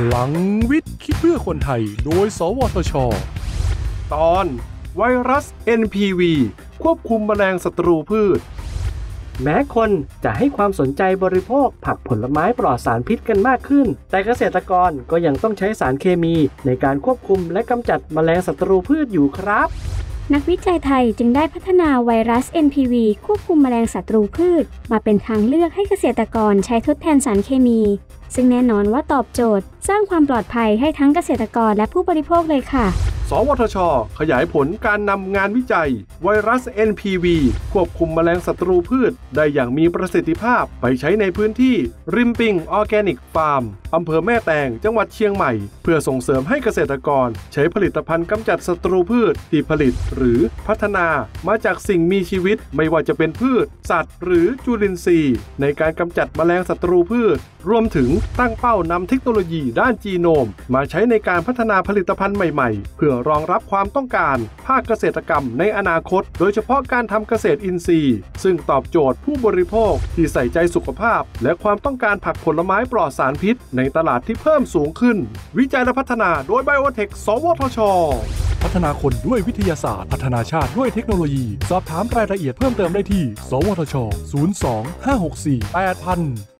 พลังวิทย์คิดเพื่อคนไทยโดยสวทช.ตอนไวรัส NPV ควบคุมแมลงศัตรูพืชแม้คนจะให้ความสนใจบริโภคผักผลไม้ปลอดสารพิษกันมากขึ้นแต่เกษตรกรก็ยังต้องใช้สารเคมีในการควบคุมและกำจัดแมลงศัตรูพืชอยู่ครับนักวิจัยไทยจึงได้พัฒนาไวรัส NPV ควบคุมแมลงศัตรูพืชมาเป็นทางเลือกให้เกษตรกรใช้ทดแทนสารเคมีซึ่งแน่นอนว่าตอบโจทย์สร้างความปลอดภัยให้ทั้งเกษตรกรและผู้บริโภคเลยค่ะสวทช.ขยายผลการนำงานวิจัยไวรัส NPV ควบคุมแมลงศัตรูพืชได้อย่างมีประสิทธิภาพไปใช้ในพื้นที่ริมปิงออร์แกนิกฟาร์มอำเภอแม่แตงจังหวัดเชียงใหม่เพื่อส่งเสริมให้เกษตรกรใช้ผลิตภัณฑ์กำจัดศัตรูพืชที่ผลิตหรือพัฒนามาจากสิ่งมีชีวิตไม่ว่าจะเป็นพืชสัตว์หรือจุลินทรีย์ในการกำจัดแมลงศัตรูพืชรวมถึงตั้งเป้านำเทคโนโลยีด้านจีโนมมาใช้ในการพัฒนาผลิตภัณฑ์ใหม่ๆเพื่อรองรับความต้องการภาคเกษตรกรรมในอนาคตโดยเฉพาะการทำเกษตรอินทรีย์ซึ่งตอบโจทย์ผู้บริโภคที่ใส่ใจสุขภาพและความต้องการผักผลไม้ปลอดสารพิษในตลาดที่เพิ่มสูงขึ้นวิจัยและพัฒนาโดย Biotech สวทช.พัฒนาคนด้วยวิทยาศาสตร์พัฒนาชาติด้วยเทคโนโลยีสอบถามรายละเอียดเพิ่มเติมได้ที่สวทช. 02 564 8000